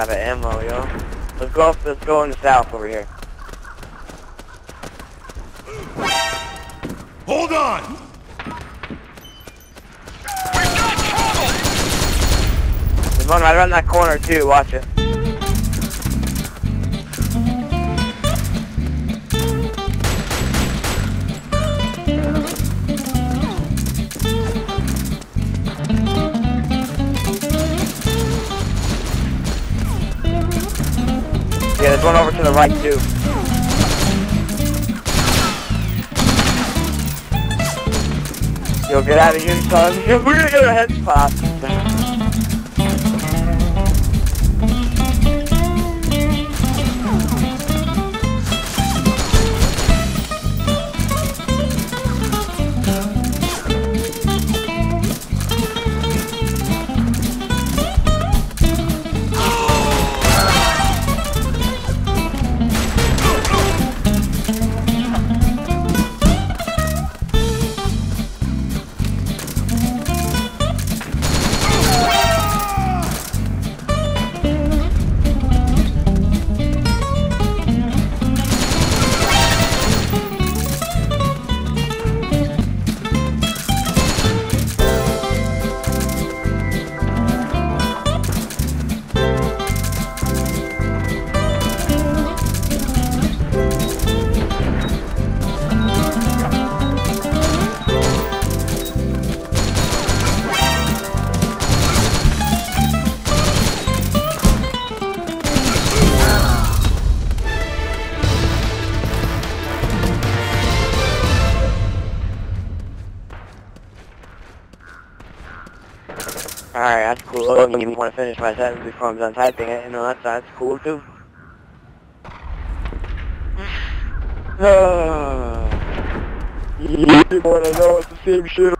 out of ammo, yo. Let's go in the south over here. Hold on! We've got trouble! There's one right around that corner too, watch it. Yeah, there's one over to the right too. Yo, get out of here, son. We're gonna get our heads popped. Alright, that's cool. I don't even want to finish my sentence before I'm done typing it. You know, that's cool too. You want to know it's the same shit